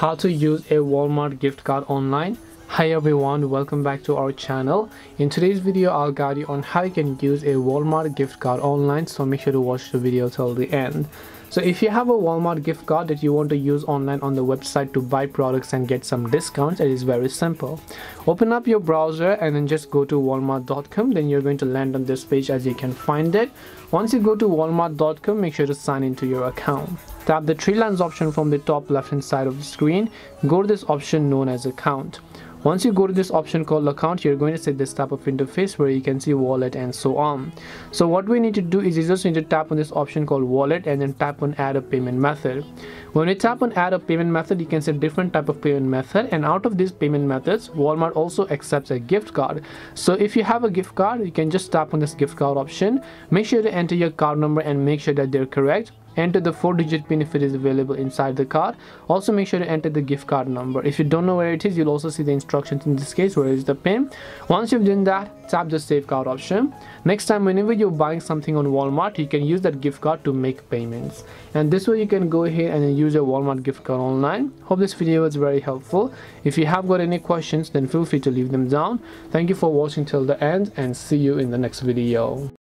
How to use a Walmart gift card online. Hi everyone, welcome back to our channel. In today's video I'll guide you on how you can use a Walmart gift card online, so make sure to watch the video till the end. So if you have a Walmart gift card that you want to use online on the website to buy products and get some discounts, it is very simple. Open up your browser and then just go to walmart.com. then you're going to land on this page as you can find it. Once you go to walmart.com, make sure to sign into your account. Tap the three lines option from the top left hand side of the screen. Go to this option known as account. Once you go to this option called account, you're going to see this type of interface where you can see wallet and so on. So what we need to do is you just need to tap on this option called wallet and then tap on add a payment method. When you tap on add a payment method, you can see different type of payment method, and out of these payment methods, Walmart also accepts a gift card. So if you have a gift card, you can just tap on this gift card option. Make sure to enter your card number and make sure that they're correct. Enter the 4-digit PIN if it is available inside the card. Also make sure to enter the gift card number. If you don't know where it is, you'll also see the instructions in this case where is the PIN. Once you've done that, tap the save card option. Next time whenever you're buying something on Walmart, you can use that gift card to make payments. And this way you can go ahead and use your Walmart gift card online. Hope this video was very helpful. If you have got any questions, then feel free to leave them down. Thank you for watching till the end and see you in the next video.